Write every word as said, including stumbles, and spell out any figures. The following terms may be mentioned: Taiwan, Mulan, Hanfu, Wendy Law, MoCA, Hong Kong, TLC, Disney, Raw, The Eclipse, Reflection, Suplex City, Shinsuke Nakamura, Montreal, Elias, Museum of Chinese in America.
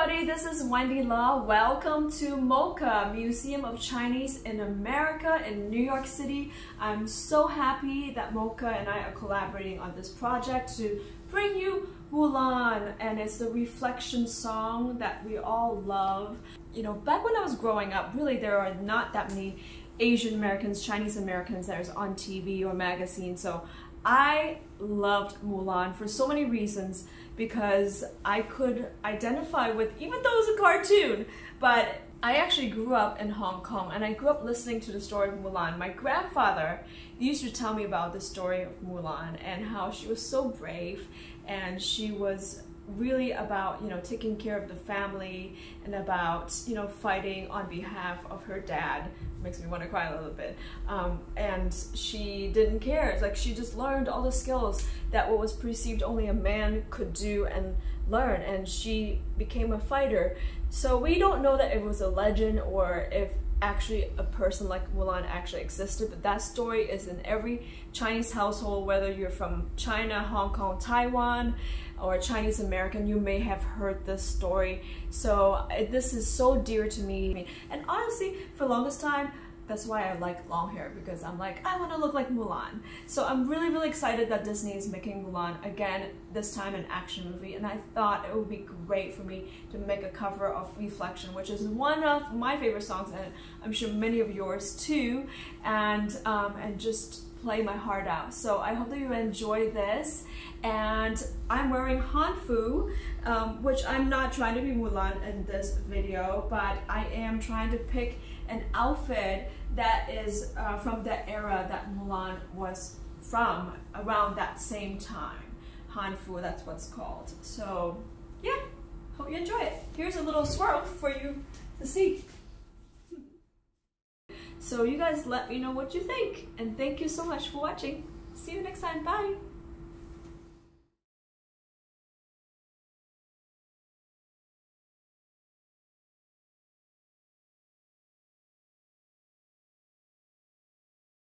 everybody, this is Wendy Law. Welcome to MoCA, Museum of Chinese in America in New York City. I'm so happy that MoCA and I are collaborating on this project to bring you Mulan, and it's the Reflection song that we all love. You know, back when I was growing up, really there are not that many Asian Americans, Chinese Americans that is on T V or magazines, so I loved Mulan for so many reasons because I could identify with, even though it was a cartoon, but I actually grew up in Hong Kong and I grew up listening to the story of Mulan. My grandfather used to tell me about the story of Mulan and how she was so brave and she was really about, you know, taking care of the family and about, you know, fighting on behalf of her dad. Makes me want to cry a little bit. Um, and she didn't care. It's like she just learned all the skills that what was perceived only a man could do and learn, and she became a fighter. So we don't know that it was a legend or if actually a person like Mulan actually existed, but that story is in every Chinese household, whether you're from China, Hong Kong, Taiwan, or Chinese American, you may have heard this story. So this is so dear to me. And honestly, for the longest time, that's why I like long hair, because I'm like, I want to look like Mulan. So I'm really, really excited that Disney is making Mulan again, this time an action movie, and I thought it would be great for me to make a cover of Reflection, which is one of my favorite songs, and I'm sure many of yours too, and, um, and just play my heart out. So I hope that you enjoy this, and I'm wearing Hanfu, um, which I'm not trying to be Mulan in this video, but I am trying to pick an outfit that is uh, from the era that Mulan was from, around that same time. Hanfu, that's what's called. So yeah, hope you enjoy it. Here's a little swirl for you to see. So you guys let me know what you think, and thank you so much for watching. See you next time, bye!